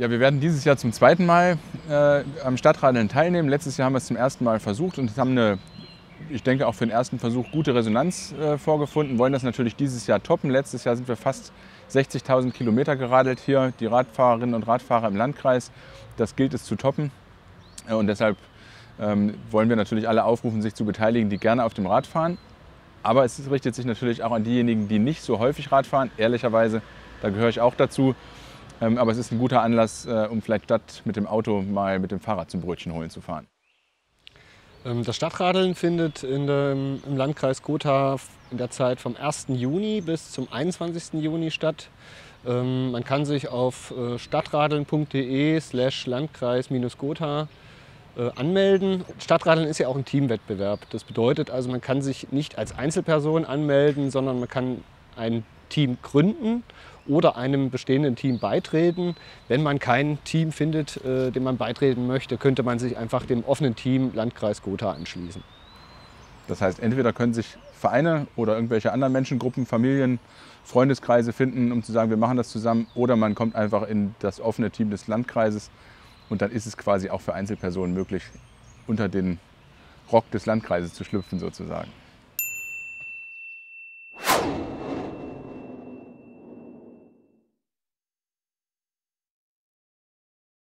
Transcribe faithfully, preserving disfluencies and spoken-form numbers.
Ja, wir werden dieses Jahr zum zweiten Mal äh, am Stadtradeln teilnehmen. Letztes Jahr haben wir es zum ersten Mal versucht und haben eine, ich denke auch für den ersten Versuch, gute Resonanz äh, vorgefunden. Wollen das natürlich dieses Jahr toppen. Letztes Jahr sind wir fast sechzigtausend Kilometer geradelt hier, die Radfahrerinnen und Radfahrer im Landkreis. Das gilt es zu toppen äh, und deshalb ähm, wollen wir natürlich alle aufrufen, sich zu beteiligen, die gerne auf dem Rad fahren. Aber es richtet sich natürlich auch an diejenigen, die nicht so häufig Rad fahren. Ehrlicherweise, da gehöre ich auch dazu. Ähm, aber es ist ein guter Anlass, äh, um vielleicht statt mit dem Auto mal mit dem Fahrrad zum Brötchen holen zu fahren. Das Stadtradeln findet in dem, im Landkreis Gotha in der Zeit vom ersten Juni bis zum einundzwanzigsten Juni statt. Ähm, man kann sich auf äh, stadtradeln.de slash landkreis-gotha äh, anmelden. Stadtradeln ist ja auch ein Teamwettbewerb. Das bedeutet also, man kann sich nicht als Einzelperson anmelden, sondern man kann ein Team gründen oder einem bestehenden Team beitreten. Wenn man kein Team findet, äh, dem man beitreten möchte, könnte man sich einfach dem offenen Team Landkreis Gotha anschließen. Das heißt, entweder können sich Vereine oder irgendwelche anderen Menschengruppen, Familien, Freundeskreise finden, um zu sagen, wir machen das zusammen, oder man kommt einfach in das offene Team des Landkreises und dann ist es quasi auch für Einzelpersonen möglich, unter den Rock des Landkreises zu schlüpfen sozusagen.